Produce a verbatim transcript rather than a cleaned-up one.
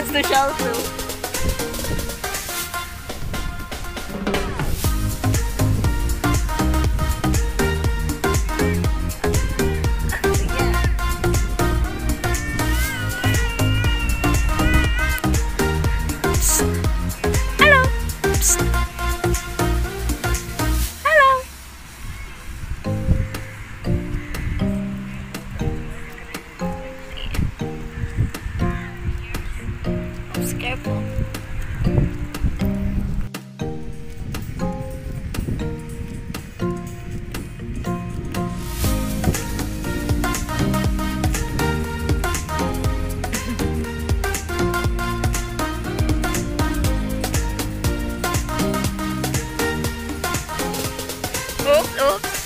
wat speciaal veel. Careful. Oops, oops.